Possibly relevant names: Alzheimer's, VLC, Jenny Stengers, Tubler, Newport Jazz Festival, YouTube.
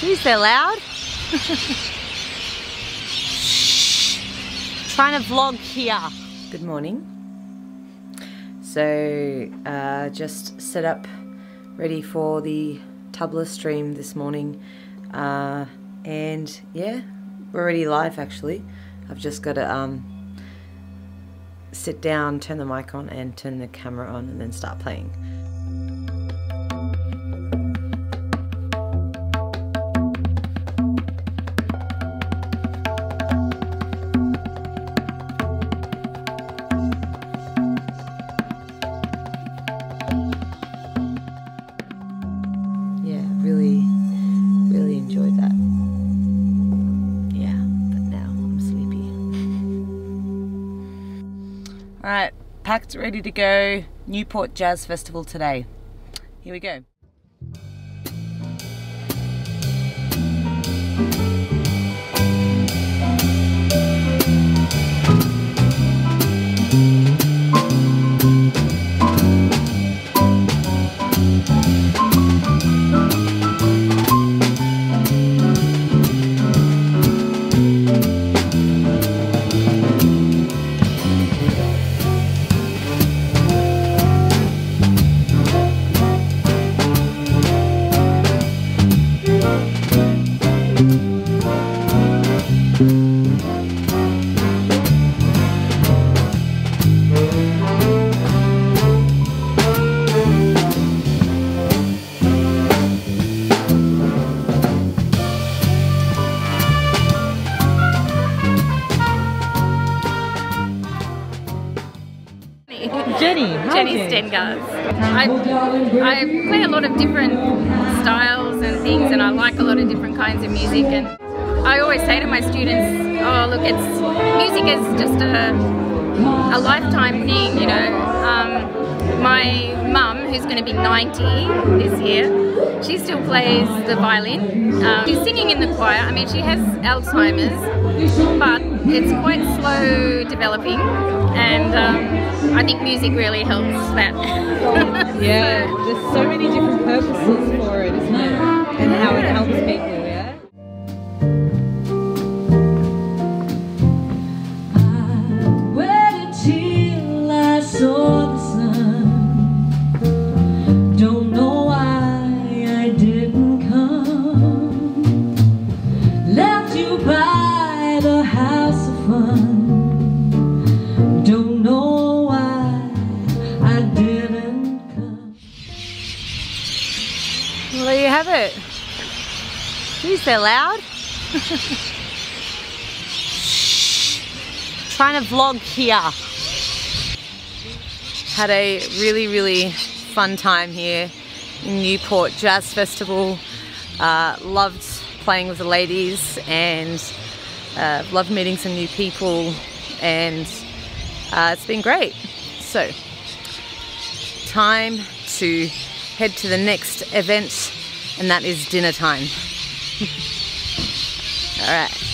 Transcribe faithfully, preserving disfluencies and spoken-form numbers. Geez, they're loud. Trying to vlog here. Good morning. So uh, just set up ready for the Tubler stream this morning, uh, and yeah, we're already live actually. I've just got to um, sit down, turn the mic on and turn the camera on and then start playing. Alright, packed, ready to go, Newport Jazz Festival today. Here we go. Jenny, hi Jenny Stengers. I, I play a lot of different styles and things, and I like a lot of different kinds of music, and I always say to my students, oh look, it's music is just a, a lifetime thing, you know. Um, my mum, who's going to be ninety this year, she still plays the violin. Um, she's singing in the choir. I mean, she has Alzheimer's, but it's quite slow developing, and um, I think music really helps that. Yeah, so, there's so many different purposes for it, isn't it? And how it helps people. Well, there you have it. Geez, they're loud. Trying to vlog here. Had a really, really fun time here in Newport Jazz Festival. Uh, loved playing with the ladies, and uh, loved meeting some new people, and uh, it's been great. So, time to head to the next event, and that is dinner time. All right.